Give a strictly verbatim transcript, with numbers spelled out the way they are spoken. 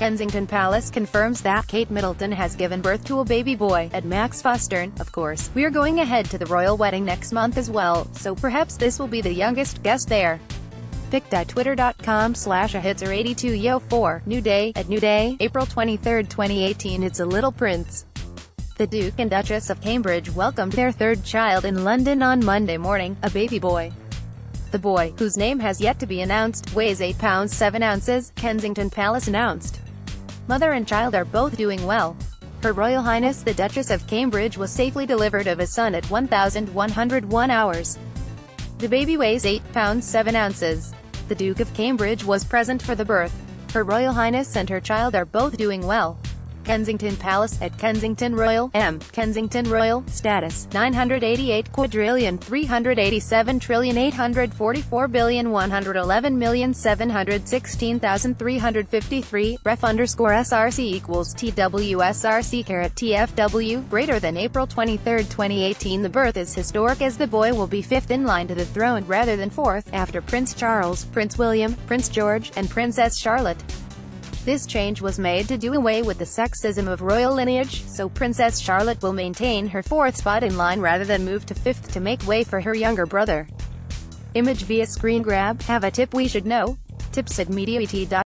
Kensington Palace confirms that Kate Middleton has given birth to a baby boy, at Max Foster. Of course, we're going ahead to the royal wedding next month as well, so perhaps this will be the youngest guest there. pic dot twitter dot com slash a hits or eighty-two yo four, New Day, at New Day, April twenty-third twenty eighteen. It's a little prince. The Duke and Duchess of Cambridge welcomed their third child in London on Monday morning, a baby boy. The boy, whose name has yet to be announced, weighs eight pounds seven ounces, Kensington Palace announced. Mother and child are both doing well. Her Royal Highness the Duchess of Cambridge was safely delivered of a son at one thousand one hundred one hours. The baby weighs eight pounds seven ounces. The Duke of Cambridge was present for the birth. Her Royal Highness and her child are both doing well. Kensington Palace, at Kensington Royal, M. Kensington Royal, status, nine hundred eighty-eight quadrillion three hundred eighty-seven trillion eight hundred forty-four billion one hundred eleven million seven hundred sixteen thousand three hundred fifty-three, ref underscore S R C equals T W S R C carat T F W, greater than April twenty-third twenty eighteen. The birth is historic as the boy will be fifth in line to the throne rather than fourth, after Prince Charles, Prince William, Prince George, and Princess Charlotte. This change was made to do away with the sexism of royal lineage, so Princess Charlotte will maintain her fourth spot in line rather than move to fifth to make way for her younger brother. Image via screen grab. Have a tip we should know? Tips at media dot com.